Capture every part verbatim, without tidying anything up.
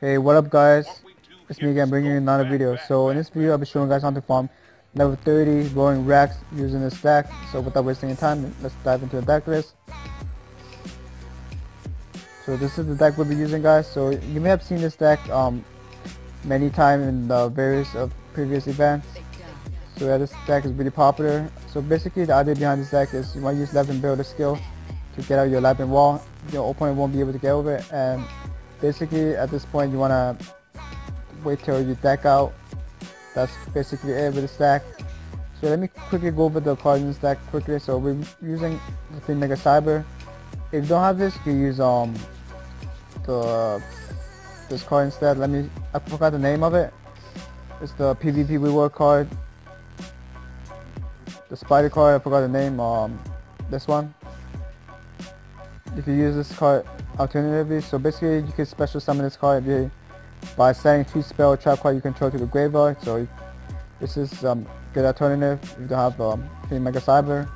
Hey, what up guys, it's me again bringing you another video. So in this video I'll be showing you guys how to farm level thirty Roaring Rex using this stack. So without wasting any time, let's dive into the deck list. So this is the deck we'll be using guys. So you may have seen this deck um, many times in the various of previous events. So yeah, this deck is really popular. So basically the idea behind this deck is you want to use Labyrinth Builder skill to get out your Labyrinth Wall. Your opponent won't be able to get over it, and basically at this point you want to wait till you deck out. That's basically it with the stack. So let me quickly go over the cards in the stack quickly. So we're using the thing Mega Cyber. If you don't have this, you use um the this card instead. Let me, I forgot the name of it. It's the PvP reward card, the spider card. I forgot the name. Um this one, if you use this card alternatively, so basically you can special summon this card if you, by sending two spell or trap card you control to the graveyard. So you, this is um good alternative if you don't have um three Mega Cyber.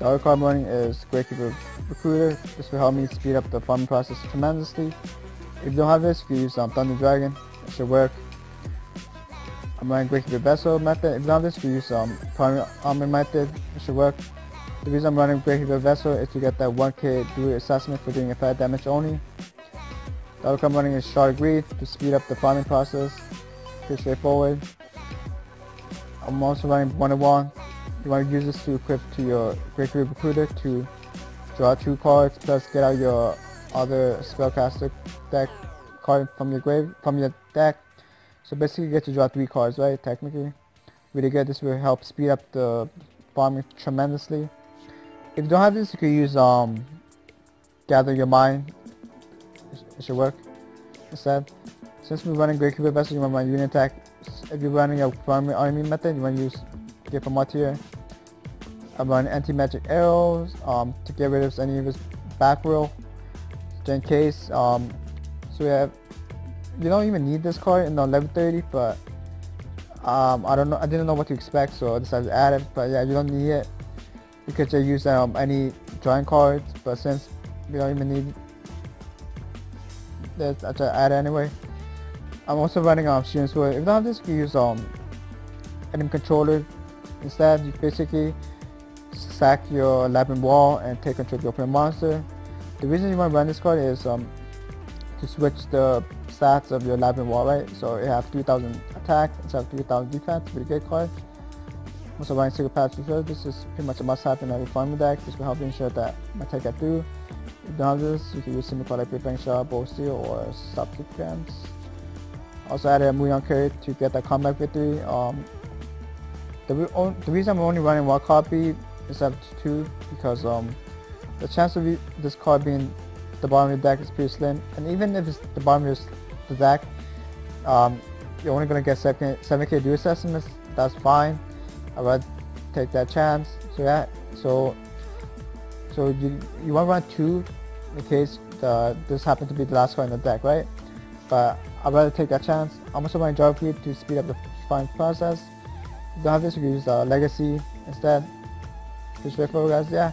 The other card running is Gravekeeper Recruiter. This will help me speed up the farming process tremendously. If you don't have this, you use um, Thunder Dragon. It should work. I'm running Great Heaver Vessel method. If you don't have this, you use um, primary armor method. It should work. The reason I'm running Great Heaver Vessel is to get that one K dual assessment for doing a fat damage only. The outcome running is Shard of Greed to speed up the farming process. Pretty straightforward. I'm also running one oh one. You want to use this to equip to your Great Heaver Recruiter to draw two cards plus get out your other Spellcaster deck card from your grave from your deck. So basically you get to draw three cards, right? Technically. Really good. This will help speed up the farming tremendously. If you don't have this, you can use um Gather Your Mind. It should work instead. Since we're running Gravekeeper Vessel, you want to run Union Attack. If you're running a primary army method, you want to use get from out here. I'm running Anti Magic Arrows um to get rid of any of his back row. Just in case. Um so we have, you don't even need this card in the level thirty, but um, I don't know, I didn't know what to expect, so I decided to add it. But yeah, you don't need it. You could just use um, any drawing cards, but since we don't even need this, I just add it anyway. I'm also running um, Sheer and Sword. If you don't have this, you can use um, Enemy Controller instead. You basically sack your Labyrinth Wall and take control of your opponent monster. The reason you want to run this card is um, to switch the stats of your Labyrinth Wall, right? So you have three thousand attack instead of three thousand defense. Pretty good card. Also running Secret Pass. This is pretty much a must-have in every farming deck. This will help you ensure that my tech get through. If you don't have this, you can use simple card like Preparing Shot, Bow Steel, or Stop Kick Grams. Also added a Mooyang Carry to get that comeback victory. Um, the, re on the reason I'm only running one copy instead of two, because um, the chance of this card being the bottom of your deck is pretty slim, and even if it's the bottom of your the deck, um, you're only going to get seven K dual assessments. That's fine. I would take that chance. So yeah, so so you you want to run two in case the, this happened to be the last card in the deck, right? But I'd rather take that chance. I'm also running Jar of Greed to speed up the farming process. If you don't have this, you can use uh, Legacy instead. Pretty straightforward guys. Yeah,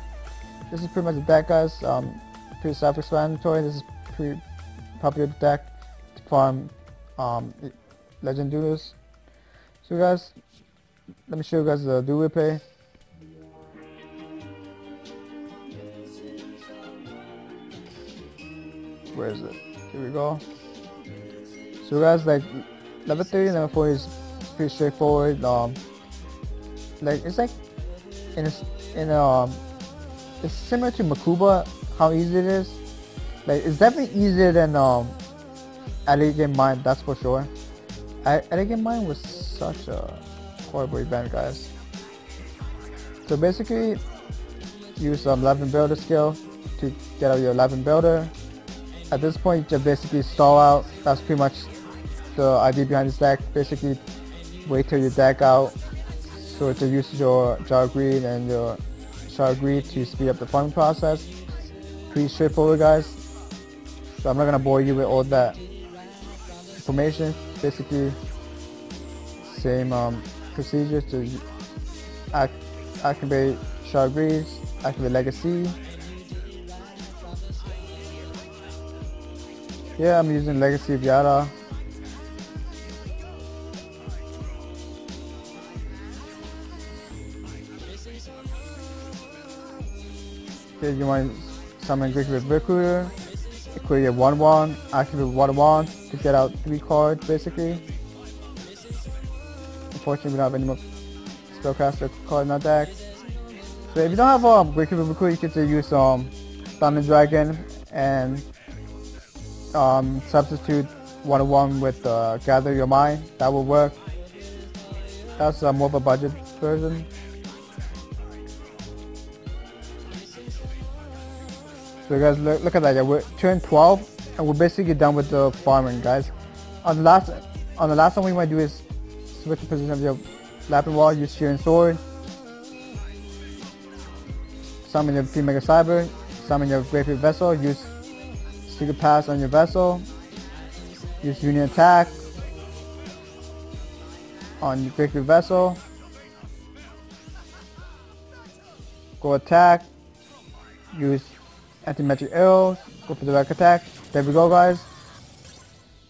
this is pretty much the deck guys. Um, pretty self-explanatory. This is pretty popular deck to farm um, legend duels. So guys, let me show you guys the duel replay. Where is it? Here we go. So guys, like level thirty and level forty is pretty straightforward. Um, like it's like in a, in a, um, it's similar to Mokuba. How easy it is. Like it's definitely easier than um, Elite Game Mine. That's for sure. Elite Game Mine was such a horrible event, guys. So basically, use um, Labyrinth Builder skill to get out your Labyrinth Builder. At this point, you just basically stall out. That's pretty much the idea behind this deck. Basically, wait till you deck out. So to use your Jar of Greed and your Shard of Greed to speed up the farming process. Pretty straightforward guys, so I'm not gonna bore you with all that information. Basically same um, procedure to act, activate Shard of Greed, activate Legacy, Yeah, I'm using Legacy of Yada. Okay, you might summon Gravekeeper Recruiter. Equate a one one, activate one one to get out three cards basically. Unfortunately, we don't have any more Spellcaster cards in our deck. So if you don't have um, Gravekeeper Recruiter, you can still use um, Thunder Dragon and um, substitute one one with uh, Gather Your Mind. That will work. That's uh, more of a budget version. So guys, look, look at that, yeah, we're turn twelve and we're basically done with the farming, guys. On the last on the last one we might do is switch the position of your Labyrinth Wall, use Sheer and Sword. Summon your three Mega Cyber, summon your Great Heaver Vessel, use Secret Pass on your vessel, use Union Attack on your Great Heaver Vessel. Go attack, use Anti Magic Arrows, go for the back attack. There we go, guys.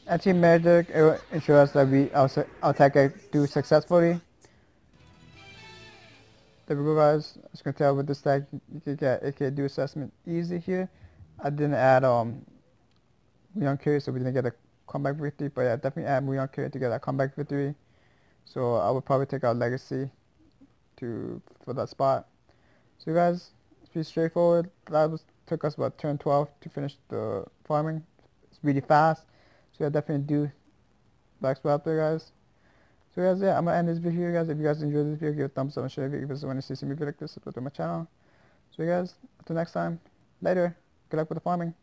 Anti Magic Arrow ensures that we our, our attack do successfully. There we go, guys. As you can tell, with this stack, you can get it can do assessment easy here. I didn't add um Mooyang Carry, so we didn't get a comeback victory, but yeah, definitely add Mooyang Carry to get a comeback victory. So I would probably take out Legacy to for that spot. So you guys, it's pretty straightforward. That was took us about turn twelve to finish the farming. It's really fast, so I definitely do Black Swap there, guys. So guys, yeah, I'm gonna end this video here, guys. If you guys enjoyed this video, give it a thumbs up and share it. If you guys want to see some video like this, subscribe to my channel. So you guys, until next time, later. Good luck with the farming.